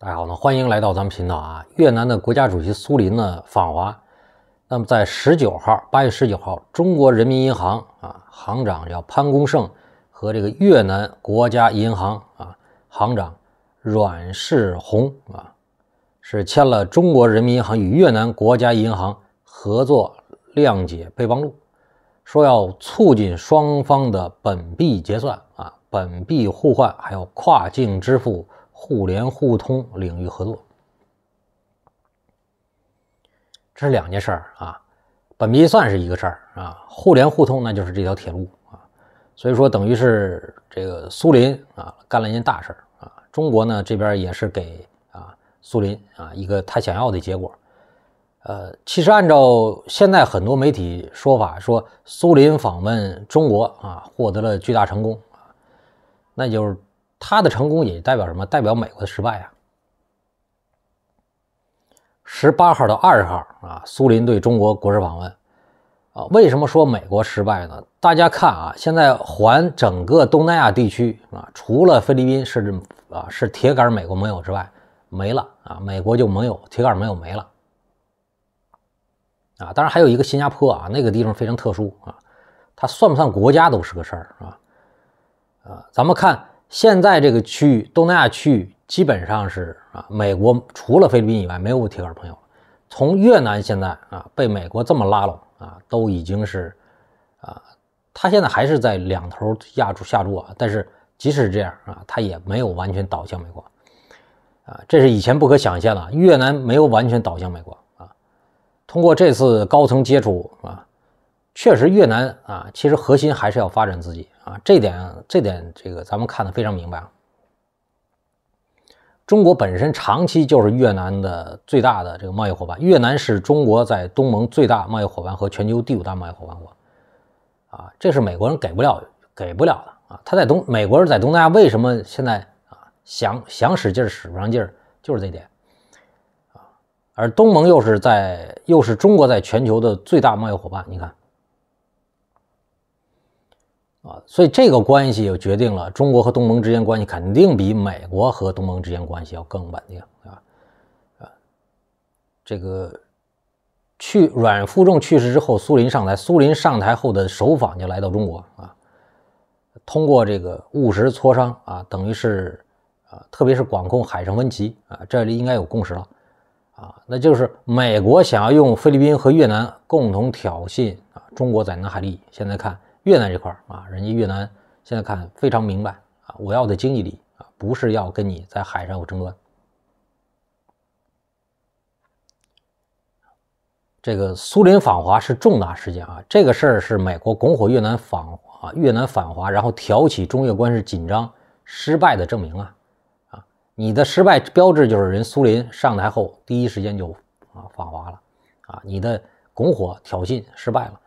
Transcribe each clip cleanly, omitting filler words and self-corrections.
大家好呢，欢迎来到咱们频道啊。越南的国家主席苏林呢访华，那么在8月19号，中国人民银行啊行长叫潘功胜和这个越南国家银行啊行长阮世宏啊是签了《中国人民银行与越南国家银行合作谅解备忘录》，说要促进双方的本币结算啊、本币互换，还有跨境支付。互联互通领域合作，这是两件事儿啊。本币算是一个事儿啊，互联互通那就是这条铁路啊。所以说，等于是这个苏林啊干了一件大事儿啊。中国呢这边也是给啊苏林啊一个他想要的结果。其实按照现在很多媒体说法，说苏林访问中国啊获得了巨大成功啊，那就是。他的成功也代表什么？代表美国的失败啊！18号到20号啊，苏林对中国国事访问啊。为什么说美国失败呢？大家看啊，现在环整个东南亚地区啊，除了菲律宾是铁杆美国盟友之外，没了啊，美国就盟友铁杆盟友没了啊。当然还有一个新加坡啊，那个地方非常特殊啊，它算不算国家都是个事儿啊。咱们看。现在这个区域，东南亚区域基本上是啊，美国除了菲律宾以外没有铁杆朋友。从越南现在啊被美国这么拉拢啊，都已经是啊，他现在还是在两头下注啊。但是即使这样啊，他也没有完全倒向美国啊，这是以前不可想象的，越南没有完全倒向美国啊。通过这次高层接触啊。确实，越南啊，其实核心还是要发展自己啊，这点这个咱们看得非常明白啊。中国本身长期就是越南的最大的这个贸易伙伴，越南是中国在东盟最大贸易伙伴和全球第5大贸易伙伴国啊，这是美国人给不了的啊。美国人在东南亚为什么现在啊想使劲使不上劲儿，就是这点啊。而东盟又是中国在全球的最大贸易伙伴，你看。啊，所以这个关系就决定了中国和东盟之间关系肯定比美国和东盟之间关系要更稳定啊！这个阮富仲去世之后，苏林上台后的首访就来到中国啊，通过这个务实磋商啊，等于是啊，特别是管控海上分歧啊，这里应该有共识了啊，那就是美国想要用菲律宾和越南共同挑衅啊中国在南海利益，现在看。越南这块啊，人家越南现在看非常明白啊，我要的经济利益啊，不是要跟你在海上有争端。这个苏林访华是重大事件啊，这个事儿是美国拱火越南反华，然后挑起中越关系紧张失败的证明啊啊，你的失败标志就是人苏林上台后第一时间就啊访华了啊，你的拱火挑衅失败了。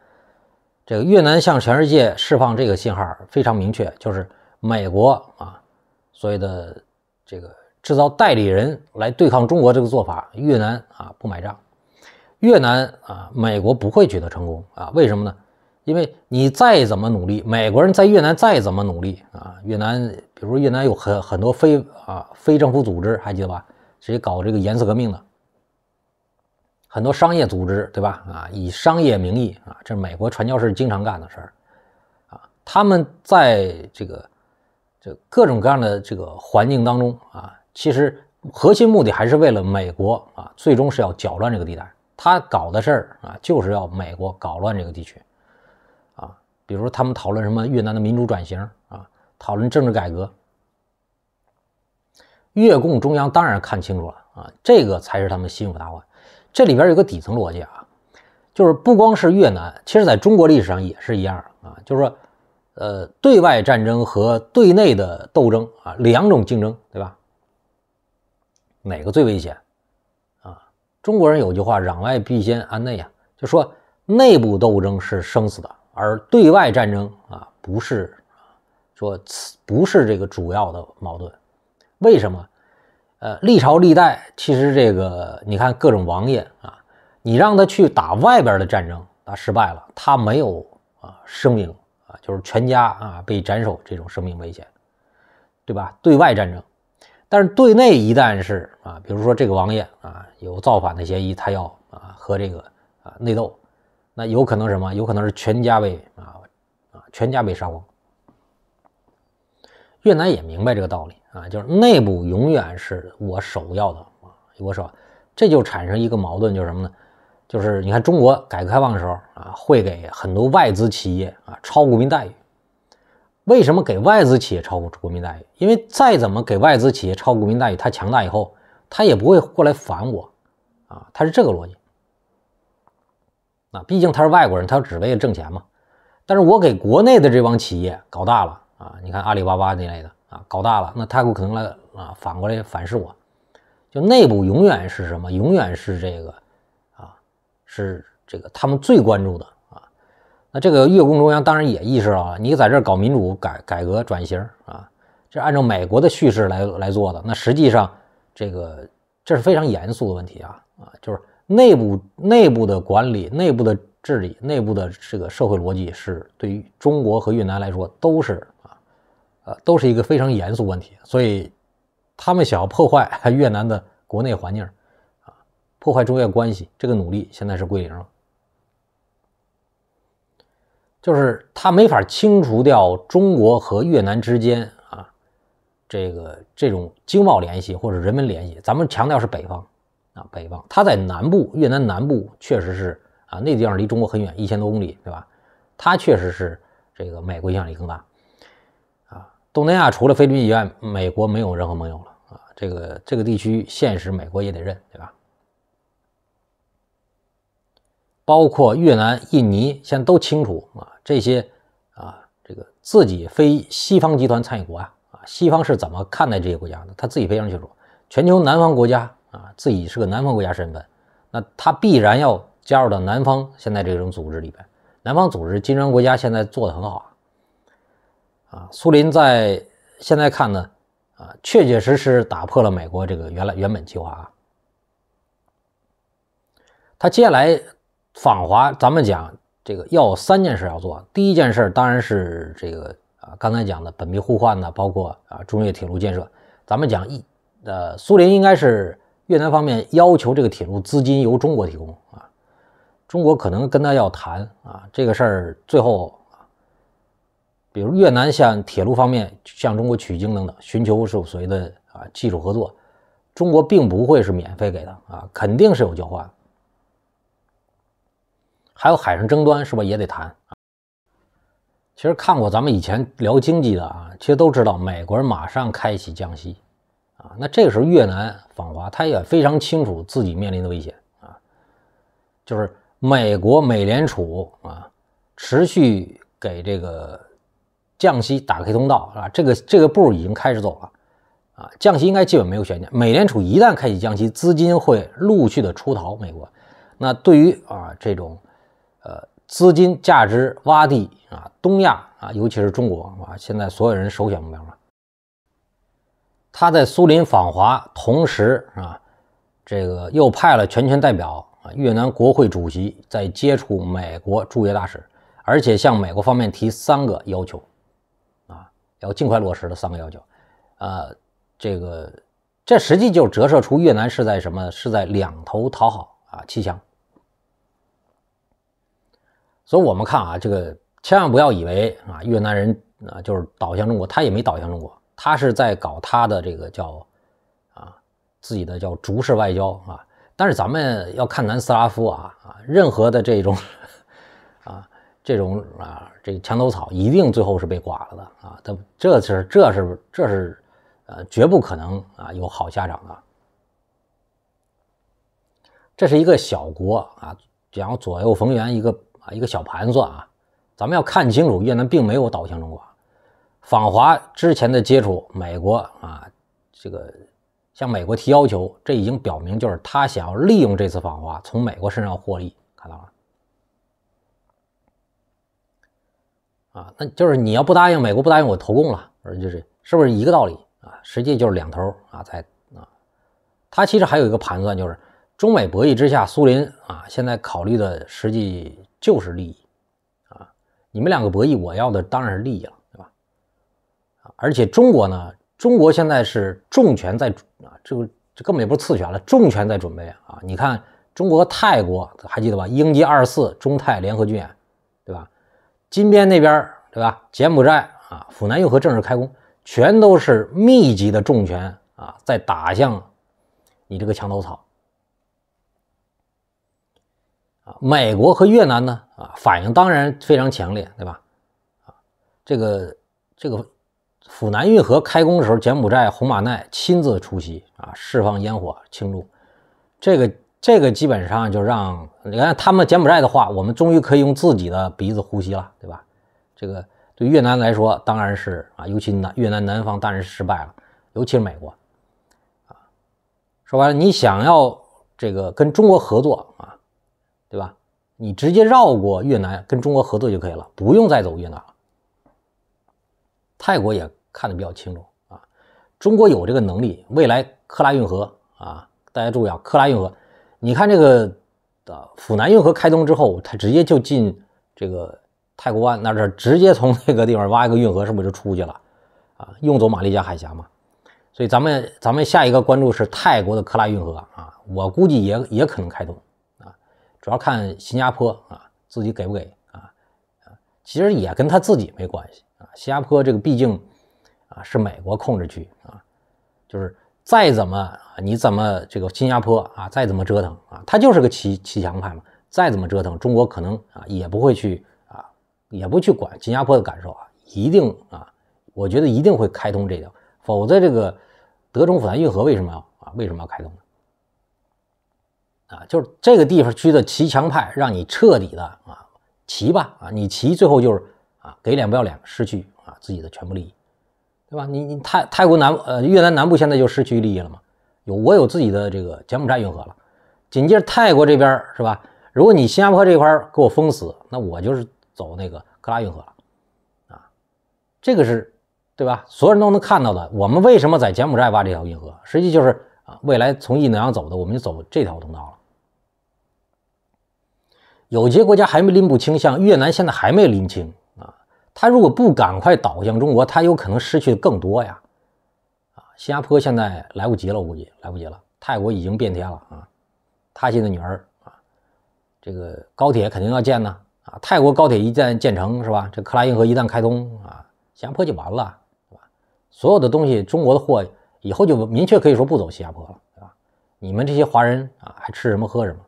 这个越南向全世界释放这个信号非常明确，就是美国啊所谓的这个制造代理人来对抗中国这个做法，越南啊不买账。越南啊，美国不会取得成功啊？为什么呢？因为你再怎么努力，美国人在越南再怎么努力啊，越南比如说越南有很多非政府组织，还记得吧？谁搞这个颜色革命的？很多商业组织，对吧？啊，以商业名义啊，这美国传教士经常干的事儿，啊，他们在这各种各样的这个环境当中啊，其实核心目的还是为了美国啊，最终是要搅乱这个地带。他搞的事儿啊，就是要美国搞乱这个地区，啊，比如他们讨论什么越南的民主转型啊，讨论政治改革，越共中央当然看清楚了啊，这个才是他们心腹大患。这里边有个底层逻辑啊，就是不光是越南，其实在中国历史上也是一样啊，就是说，对外战争和对内的斗争啊，两种竞争，对吧？哪个最危险啊？中国人有句话“攘外必先安内”啊，就说内部斗争是生死的，而对外战争啊，不是这个主要的矛盾，为什么？历朝历代其实这个你看各种王爷啊，你让他去打外边的战争，他失败了，他没有啊生命啊，就是全家啊被斩首这种生命危险，对吧？对外战争，但是对内一旦是啊，比如说这个王爷啊有造反的嫌疑，他要啊和这个啊内斗，那有可能什么？有可能是全家被全家被杀光。越南也明白这个道理啊，就是内部永远是我首要的啊，我首要。这就产生一个矛盾，就是什么呢？就是你看中国改革开放的时候啊，会给很多外资企业啊超国民待遇。为什么给外资企业超国民待遇？因为再怎么给外资企业超国民待遇，它强大以后，它也不会过来烦我啊，它是这个逻辑。啊，毕竟他是外国人，他只为了挣钱嘛。但是我给国内的这帮企业搞大了啊，你看阿里巴巴那类的啊，搞大了，那他有可能来啊反过来反噬我。就内部永远是什么？永远是这个啊，是这个他们最关注的啊。那这个越共中央当然也意识到了，你在这儿搞民主改革转型啊，这按照美国的叙事来做的。那实际上这个这是非常严肃的问题啊就是内部的管理、内部的治理、内部的这个社会逻辑是对于中国和越南来说都是都是一个非常严肃问题，所以。他们想要破坏越南的国内环境，啊，破坏中越关系，这个努力现在是归零了。就是他没法清除掉中国和越南之间啊，这种经贸联系或者人文联系。咱们强调是北方啊，北方，他在南部，越南南部确实是啊，那地方离中国很远，1000多公里，对吧？他确实是这个美国影响力更大。东南亚除了菲律宾以外，美国没有任何盟友了啊！这个地区现实，美国也得认，对吧？包括越南、印尼，现在都清楚啊，这些啊，这个自己非西方集团参与国啊，西方是怎么看待这些国家的？他自己非常清楚。全球南方国家啊，自己是个南方国家身份，那他必然要加入到南方现在这种组织里边。南方组织，金砖国家现在做得很好啊。啊，苏林在现在看呢，啊，确确实实打破了美国这个原本计划啊。他接下来访华，咱们讲这个要3件事要做。第一件事当然是这个啊，刚才讲的本币互换呢，包括啊中越铁路建设。咱们讲苏林应该是越南方面要求这个铁路资金由中国提供啊，中国可能跟他要谈啊这个事儿，最后。比如越南向铁路方面向中国取经等等，寻求所谓的啊技术合作，中国并不会是免费给的啊，肯定是有交换。还有海上争端是吧，也得谈啊。其实看过咱们以前聊经济的啊，其实都知道美国人马上开启降息啊，那这个时候越南访华，他也非常清楚自己面临的危险啊，就是美国美联储啊持续给这个。降息打开通道啊，这个步已经开始走了啊，降息应该基本没有悬念。美联储一旦开启降息，资金会陆续的出逃美国。那对于啊这种资金价值洼地啊，东亚啊，尤其是中国啊，现在所有人首选目标嘛。他在苏林访华，同时啊，这个又派了全权代表啊，越南国会主席在接触美国驻越大使，而且向美国方面提3个要求。要尽快落实的3个要求，这实际就折射出越南是在什么？是在两头讨好啊，欺强。所以我们看啊，这个千万不要以为啊，越南人啊就是倒向中国，他也没倒向中国，他是在搞他的这个叫啊自己的叫逐式外交啊。但是咱们要看南斯拉夫啊，任何的这种墙头草一定最后是被刮了的啊！这是绝不可能啊有好下场的。这是一个小国啊，然后左右逢源一个小盘算啊。咱们要看清楚，越南并没有倒向中国。访华之前的接触，美国啊，这个向美国提要求，这已经表明就是他想要利用这次访华，从美国身上获利，看到吗？啊，那就是你要不答应，美国不答应我投共了，就是是不是一个道理啊？实际就是两头啊，他其实还有一个盘算，就是中美博弈之下，苏林啊现在考虑的实际就是利益啊，你们2个博弈，我要的当然是利益了，对吧？而且中国呢，中国现在是重拳在啊，这根本也不是次拳了，重拳在准备啊！你看中国和泰国还记得吧？英吉24中泰联合军演，对吧？金边那边对吧？柬埔寨啊，府南又和正式开工，全都是密集的重拳啊，在打向你这个墙头草。 美国和越南呢？啊，反应当然非常强烈，对吧？啊，这个府南运河开工的时候，柬埔寨洪马奈亲自出席啊，释放烟火庆祝。这个基本上就让你看他们柬埔寨的话，我们终于可以用自己的鼻子呼吸了，对吧？这个对越南来说当然是啊，尤其越南南方当然是失败了，尤其是美国啊。说白了，你想要这个跟中国合作啊？ 对吧？你直接绕过越南跟中国合作就可以了，不用再走越南了。泰国也看得比较清楚啊，中国有这个能力。未来克拉运河啊，大家注意啊，克拉运河，你看这个府南运河开通之后，它直接就进这个泰国湾那儿，直接从那个地方挖一个运河，是不是就出去了啊？用走马六甲海峡嘛。所以咱们下一个关注是泰国的克拉运河啊，我估计也可能开通。 主要看新加坡啊，自己给不给啊？其实也跟他自己没关系啊。新加坡这个毕竟啊是美国控制区啊，就是再怎么你怎么这个新加坡啊，再怎么折腾啊，他就是个骑墙派嘛，再怎么折腾，中国可能啊也不会去啊，也不去管新加坡的感受啊，一定啊，我觉得一定会开通这条，否则这个德中府南运河为什么要开通呢？ 啊，就是这个地方区的骑墙派，让你彻底的啊骑吧啊，你骑最后就是啊给脸不要脸，失去啊自己的全部利益，对吧？你泰国越南南部现在就失去利益了嘛，我有自己的这个柬埔寨运河了，紧接着泰国这边是吧？如果你新加坡这块给我封死，那我就是走那个克拉运河了啊，这个是对吧？所有人都能看到的，我们为什么在柬埔寨挖这条运河，实际就是啊未来从印度洋走的，我们就走这条通道了。 有些国家还没拎不清，像越南现在还没拎清啊。他如果不赶快倒向中国，他有可能失去的更多呀。啊，新加坡现在来不及了，我估计来不及了。泰国已经变天了啊，他现在女儿啊，这个高铁肯定要建呢啊。泰国高铁一旦建成是吧？这克拉运河一旦开通啊，新加坡就完了，对吧？所有的东西，中国的货以后就明确可以说不走新加坡了，对吧？你们这些华人啊，还吃什么喝什么？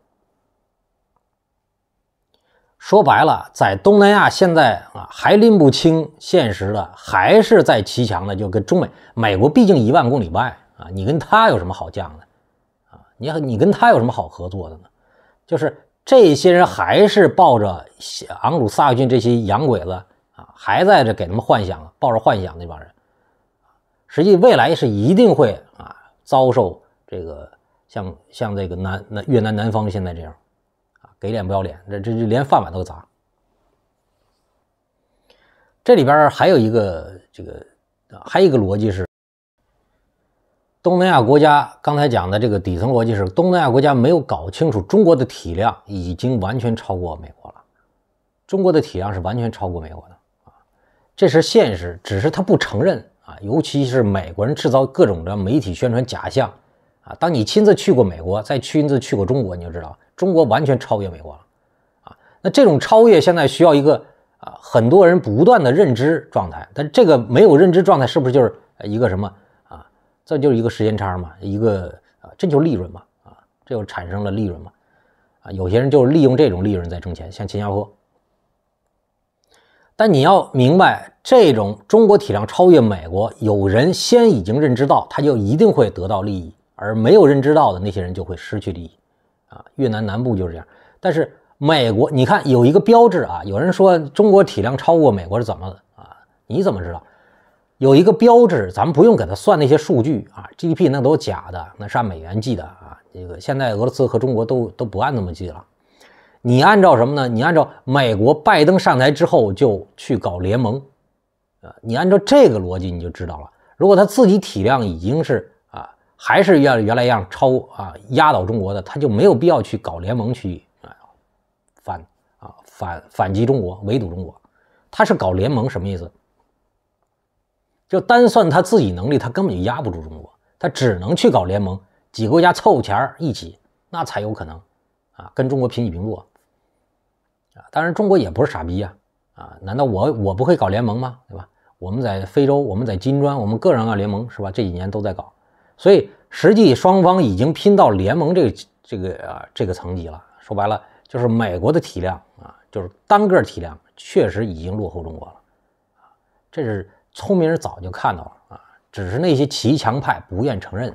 说白了，在东南亚现在啊还拎不清现实的，还是在骑墙的，就跟美国毕竟1万公里外啊，你跟他有什么好犟的啊？你跟他有什么好合作的呢？就是这些人还是抱着昂古萨克逊这些洋鬼子啊，还在这给他们幻想，抱着幻想那帮人，实际未来是一定会啊遭受这个像这个越南南方现在这样。 给脸不要脸，这连饭碗都砸。这里边还有一个逻辑是，东南亚国家刚才讲的这个底层逻辑是，东南亚国家没有搞清楚中国的体量已经完全超过美国了，中国的体量是完全超过美国的啊，这是现实，只是他不承认啊，尤其是美国人制造各种的媒体宣传假象。 啊，当你亲自去过美国，再亲自去过中国，你就知道中国完全超越美国了，啊，那这种超越现在需要一个啊，很多人不断的认知状态，但这个没有认知状态，是不是就是一个什么啊？这就是一个时间差嘛，一个啊，这就是利润嘛，啊，这就产生了利润嘛，啊，有些人就是利用这种利润在挣钱，像新加坡。但你要明白，这种中国体量超越美国，有人先已经认知到，他就一定会得到利益。 而没有认知到的那些人就会失去利益，啊，越南南部就是这样。但是美国，你看有一个标志啊，有人说中国体量超过美国是怎么的啊？你怎么知道？有一个标志，咱们不用给他算那些数据啊 ，GDP 那都是假的，那是按美元计的啊。这个现在俄罗斯和中国都不按那么计了。你按照什么呢？你按照美国拜登上台之后就去搞联盟，啊，你按照这个逻辑你就知道了。如果他自己体量已经是。 还是要原来一样压倒中国的，他就没有必要去搞联盟去啊反击中国、围堵中国。他是搞联盟什么意思？就单算他自己能力，他根本就压不住中国，他只能去搞联盟，几个国家凑钱一起，那才有可能啊，跟中国平起平坐啊。当然，中国也不是傻逼呀、啊，难道我不会搞联盟吗？对吧？我们在非洲，我们在金砖，我们个人啊联盟是吧？这几年都在搞，所以实际双方已经拼到联盟这个层级了。说白了，就是美国的体量啊，就是单个体量确实已经落后中国了，这是聪明人早就看到了啊，只是那些骑墙派不愿承认。